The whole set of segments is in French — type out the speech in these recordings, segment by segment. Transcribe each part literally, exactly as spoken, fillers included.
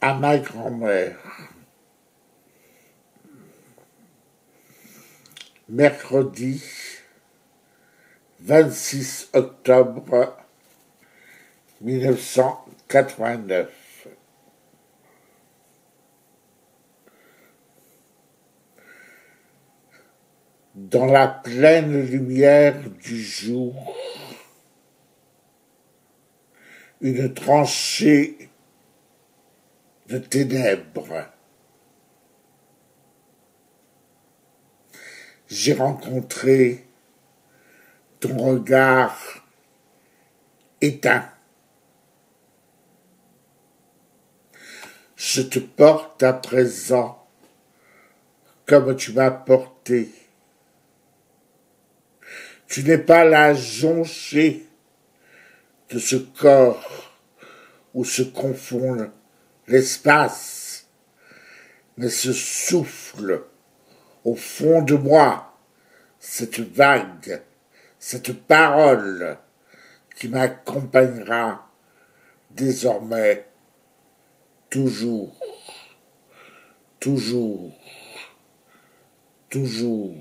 à ma grand-mère. Mercredi vingt-six octobre mille neuf cent quatre-vingt-neuf. Dans la pleine lumière du jour, une tranchée de ténèbres. J'ai rencontré ton regard éteint. Je te porte à présent comme tu m'as porté. Tu n'es pas la jonchée de ce corps où se confondent l'espace, mais ce souffle au fond de moi, cette vague, cette parole qui m'accompagnera désormais toujours, toujours, toujours.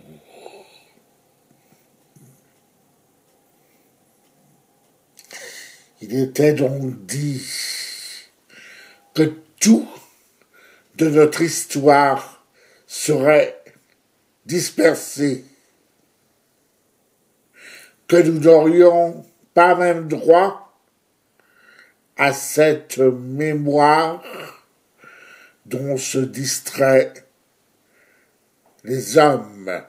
Il était donc dit que tout de notre histoire serait dispersé, que nous n'aurions pas même droit à cette mémoire dont se distraient les hommes.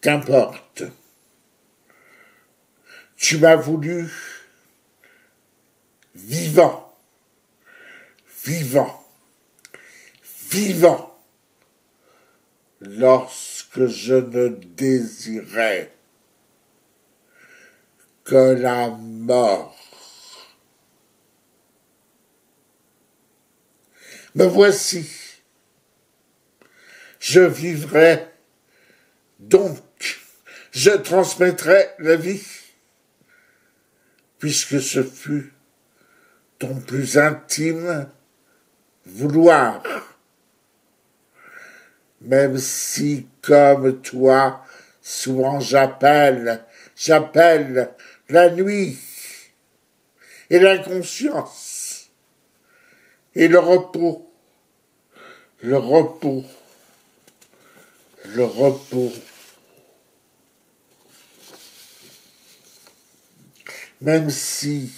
Qu'importe, tu m'as voulu vivant, vivant, vivant, lorsque je ne désirais que la mort. Me voici, je vivrai donc. Je transmettrai la vie, puisque ce fut ton plus intime vouloir, même si, comme toi, souvent j'appelle, j'appelle la nuit et l'inconscience et le repos, le repos, le repos. Même si,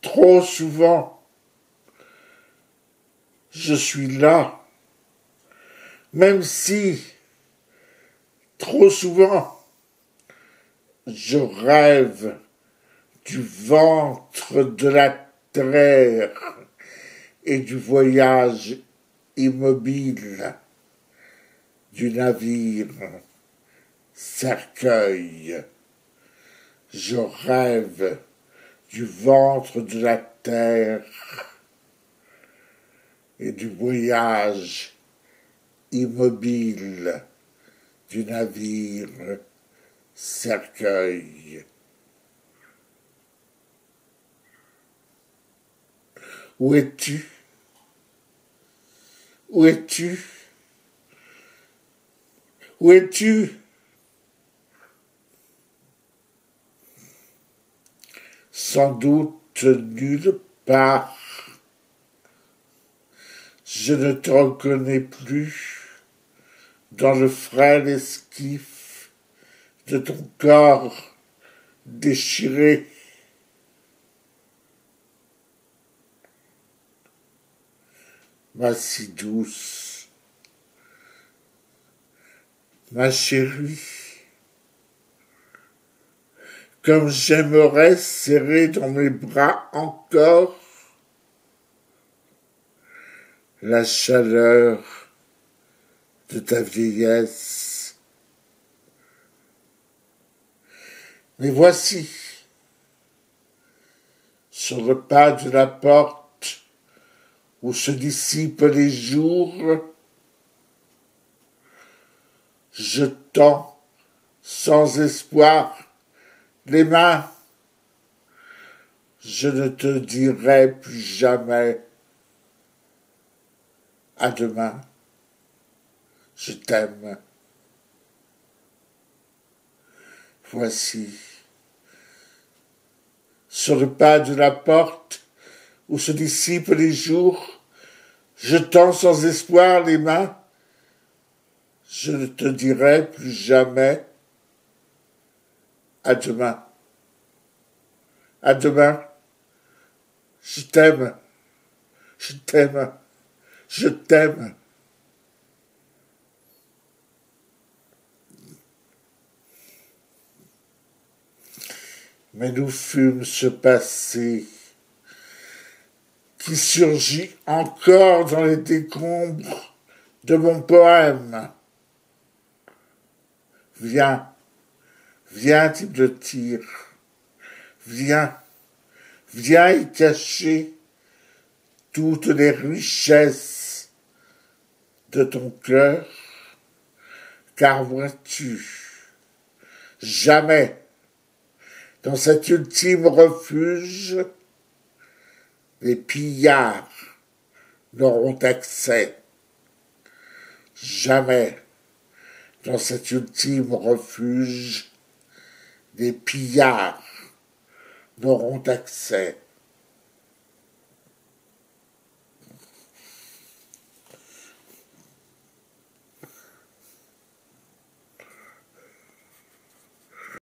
trop souvent, je suis là, même si, trop souvent, je rêve du ventre de la terre et du voyage immobile du navire cercueil. Je rêve du ventre de la terre et du voyage immobile du navire cercueil. Où es-tu? Où es-tu? Où es-tu? Sans doute nulle part. Je ne te reconnais plus dans le frêle esquif de ton corps déchiré. Ma si douce, ma chérie, comme j'aimerais serrer dans mes bras encore la chaleur de ta vieillesse. Mais voici, sur le pas de la porte où se dissipent les jours, je tends sans espoir les mains. Je ne te dirai plus jamais à demain. Je t'aime. Voici, sur le pas de la porte où se dissipent les jours, je tends sans espoir les mains. Je ne te dirai plus jamais à demain. À demain. Je t'aime. Je t'aime. Je t'aime. Mais nous fûmes ce passé qui surgit encore dans les décombres de mon poème. Viens, viens t'hypnotir, viens, viens y cacher toutes les richesses de ton cœur, car vois-tu, jamais, dans cet ultime refuge, les pillards n'auront accès. Jamais, dans cet ultime refuge, les pillards n'auront accès.